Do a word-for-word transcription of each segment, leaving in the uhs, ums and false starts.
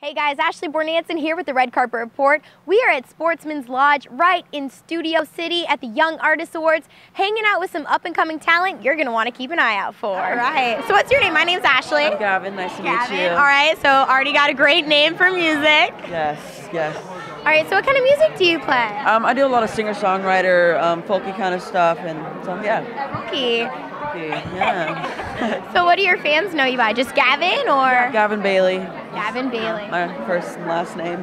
Hey guys, Ashley Bornancin here with the Red Carpet Report. We are at Sportsmen's Lodge right in Studio City at the Young Artist Awards, hanging out with some up-and-coming talent you're going to want to keep an eye out for. All right. So what's your name? My name's Ashley. I'm Gavyn. Nice to Gavyn. meet you. All right. So already got a great name for music. Yes, yes. All right. So what kind of music do you play? Um, I do a lot of singer-songwriter, um, folky kind of stuff, and so, yeah. Folky. Yeah. So what do your fans know you by? Just Gavyn or? Yeah, Gavyn Bailey. Gavyn Bailey. My first and last name.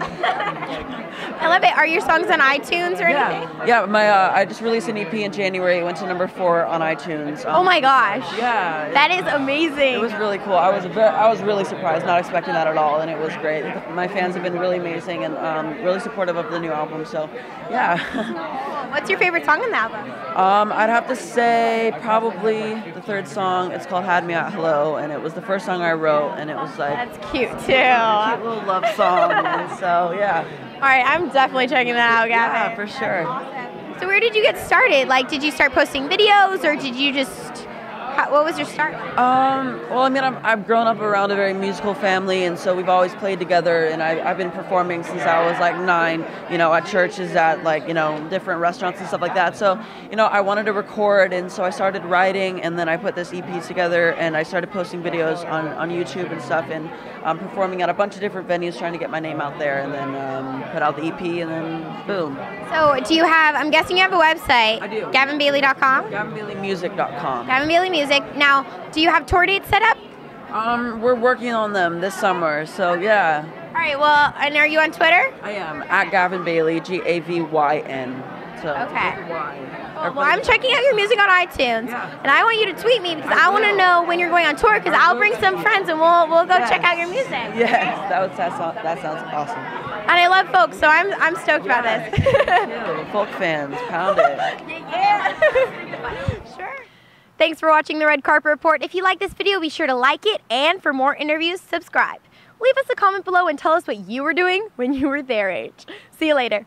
I love it. Are your songs on iTunes or yeah. anything? Yeah, my uh, I just released an E P in January. It went to number four on iTunes. Um, oh my gosh. Yeah. It, that is amazing. It was really cool. I was very, I was really surprised, not expecting that at all, and it was great. My fans have been really amazing and um, really supportive of the new album. So, yeah. What's your favorite song on the album? Um, I'd have to say probably the third song. It's called Had Me at Hello, and it was the first song I wrote, and it was like... That's cute, too. A cute little love song, and so, yeah. All right, I'm definitely checking that out, Gavyn. Yeah, for sure. Awesome. So where did you get started? Like, did you start posting videos, or did you just... How, what was your start? Um, well, I mean, I'm, I've grown up around a very musical family, and so we've always played together, and I, I've been performing since I was, like, nine, you know, at churches, at, like, you know, different restaurants and stuff like that. So, you know, I wanted to record, and so I started writing, and then I put this E P together, and I started posting videos on, on YouTube and stuff, and um, performing at a bunch of different venues, trying to get my name out there, and then um, put out the E P, and then boom. So do you have, I'm guessing you have a website. I do. Gavyn Bailey dot com? Gavyn Bailey Music dot com. Gavyn Bailey Music. Now, do you have tour dates set up? Um, we're working on them this summer, so yeah. All right, well, and are you on Twitter? I am, at Gavyn Bailey, G A V Y N. So, okay. Well, well, I'm checking out your music on iTunes, yeah. and I want you to tweet me because I, I want to know when you're going on tour because I'll bring some friends and we'll we'll go yes. check out your music. Yes, that was, that sounds, that sounds awesome. And I love folk, so I'm I'm stoked yeah. about this. Yeah, folk fans, pound it. Yeah. Sure. Thanks for watching the Red Carpet Report. If you like this video, be sure to like it, and for more interviews, subscribe. Leave us a comment below and tell us what you were doing when you were their age. See you later.